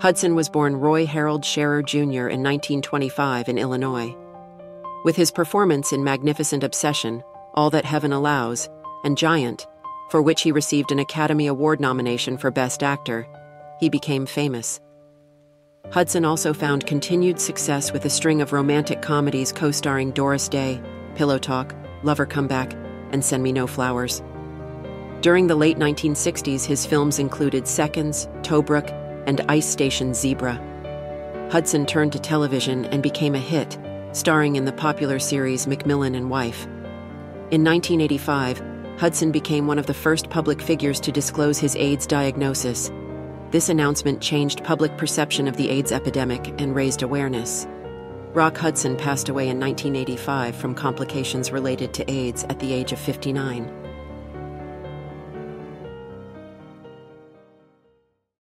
Hudson was born Roy Harold Scherer Jr. in 1925 in Illinois. With his performance in Magnificent Obsession, All That Heaven Allows, and Giant, for which he received an Academy Award nomination for Best Actor, he became famous. Hudson also found continued success with a string of romantic comedies co-starring Doris Day, Pillow Talk, Lover Come Back, and Send Me No Flowers. During the late 1960s, his films included Seconds, Tobruk, and Ice Station Zebra. Hudson turned to television and became a hit, starring in the popular series MacMillan and Wife. In 1985, Hudson became one of the first public figures to disclose his AIDS diagnosis. This announcement changed public perception of the AIDS epidemic and raised awareness. Rock Hudson passed away in 1985 from complications related to AIDS at the age of 59.